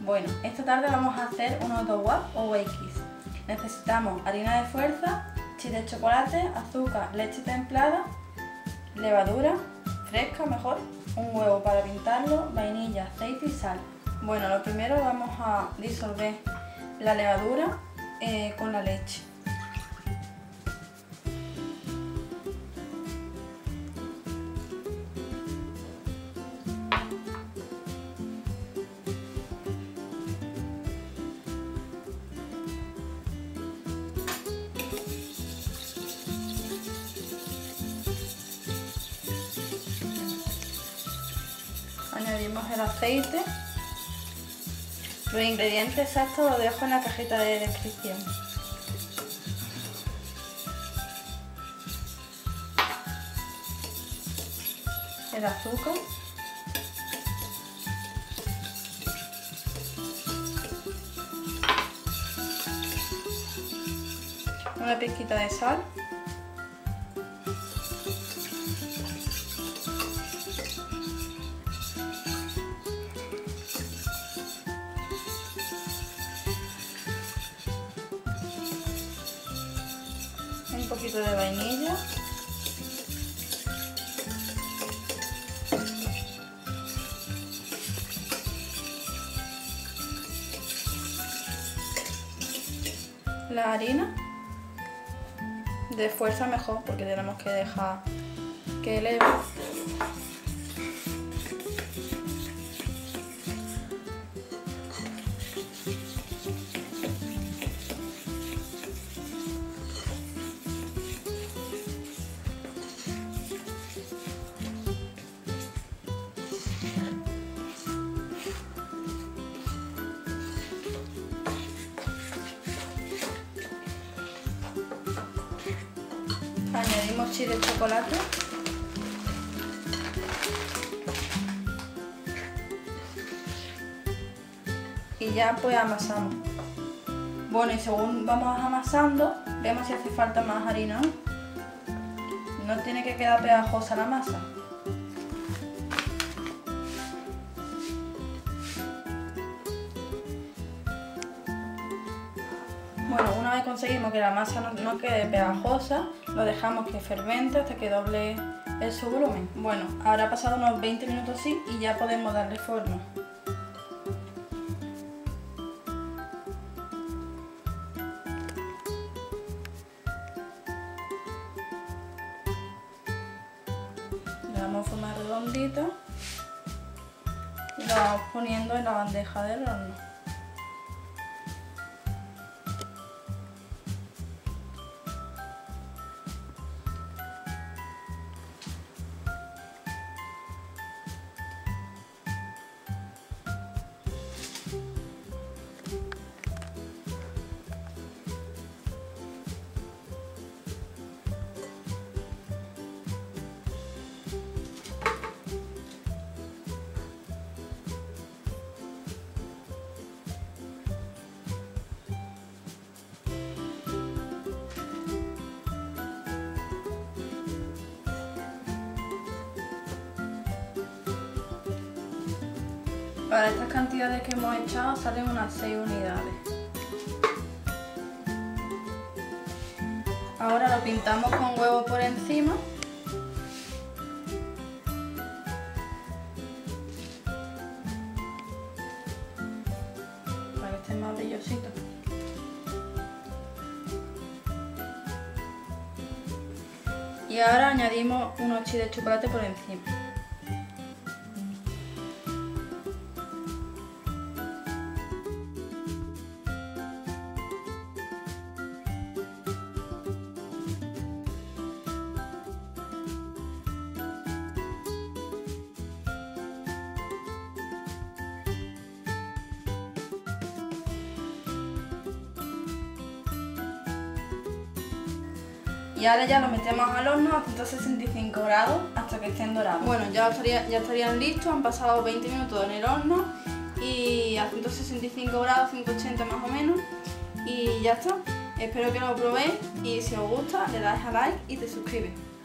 Bueno, esta tarde vamos a hacer unos doowap o Weikis. Necesitamos harina de fuerza, chile de chocolate, azúcar, leche templada, levadura fresca mejor, un huevo para pintarlo, vainilla, aceite y sal. Bueno, lo primero vamos a disolver la levadura con la leche. Añadimos el aceite. Los ingredientes exactos los dejo en la cajita de descripción. El azúcar. Una pizquita de sal. Un poquito de vainilla, la harina de fuerza mejor, porque tenemos que dejar que eleve. Añadimos chile de chocolate, y ya pues amasamos. Bueno, y según vamos amasando, vemos si hace falta más harina. No tiene que quedar pegajosa la masa. Bueno, una vez conseguimos que la masa no quede pegajosa, lo dejamos que fermente hasta que doble su volumen. Bueno, ahora ha pasado unos 20 minutos así y ya podemos darle forma. Le damos forma redondita y lo vamos poniendo en la bandeja del horno. Para estas cantidades que hemos echado salen unas 6 unidades. Ahora lo pintamos con huevo por encima. Para que esté más brillosito. Y ahora añadimos unos chips de chocolate por encima. Y ahora ya lo metemos al horno a 165 grados hasta que estén dorados. Bueno, ya estarían listos, han pasado 20 minutos en el horno y a 165 grados, 180 más o menos, y ya está. Espero que lo probéis y si os gusta le dais a like y te suscribes.